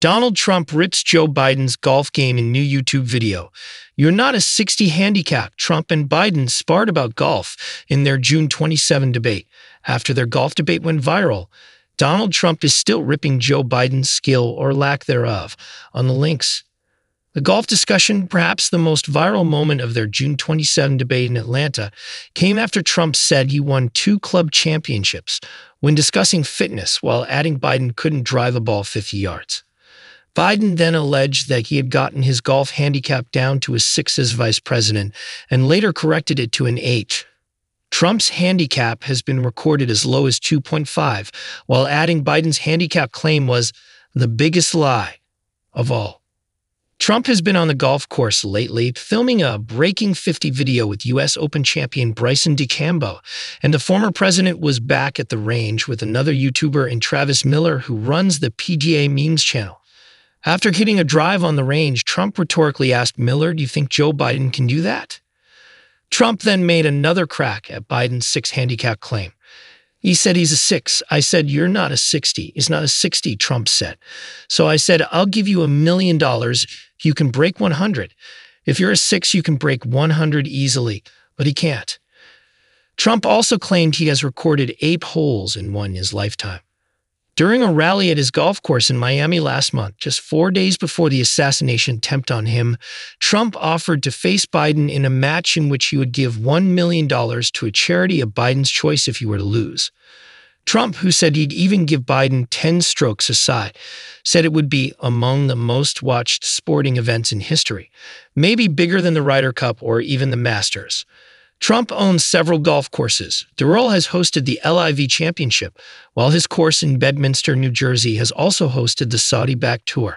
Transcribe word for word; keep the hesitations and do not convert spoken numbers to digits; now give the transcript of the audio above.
Donald Trump rips Joe Biden's golf game in new YouTube video. You're not a sixty handicap. Trump and Biden sparred about golf in their June twenty-seventh debate. After their golf debate went viral, Donald Trump is still ripping Joe Biden's skill or lack thereof on the links. The golf discussion, perhaps the most viral moment of their June twenty-seventh debate in Atlanta, came after Trump said he won two club championships when discussing fitness, while adding Biden couldn't drive a ball fifty yards. Biden then alleged that he had gotten his golf handicap down to a six as vice president and later corrected it to an eight. Trump's handicap has been recorded as low as two point five, while adding Biden's handicap claim was the biggest lie of all. Trump has been on the golf course lately, filming a Breaking fifty video with U S Open champion Bryson DeCambo, and the former president was back at the range with another YouTuber and Travis Miller, who runs the P G A Memes channel. After hitting a drive on the range, Trump rhetorically asked Miller, "Do you think Joe Biden can do that?" Trump then made another crack at Biden's six handicap claim. He said he's a six. I said, "You're not a sixty. It's not a sixty, Trump said. So I said, "I'll give you a million dollars. You can break one hundred. If you're a six, you can break one hundred easily," but he can't. Trump also claimed he has recorded eight holes in one in his lifetime. During a rally at his golf course in Miami last month, just four days before the assassination attempt on him, Trump offered to face Biden in a match in which he would give one million dollars to a charity of Biden's choice if he were to lose. Trump, who said he'd even give Biden ten strokes aside, said it would be among the most watched sporting events in history, maybe bigger than the Ryder Cup or even the Masters. Trump owns several golf courses. Doral has hosted the L I V Championship, while his course in Bedminster, New Jersey, has also hosted the Saudi-backed tour.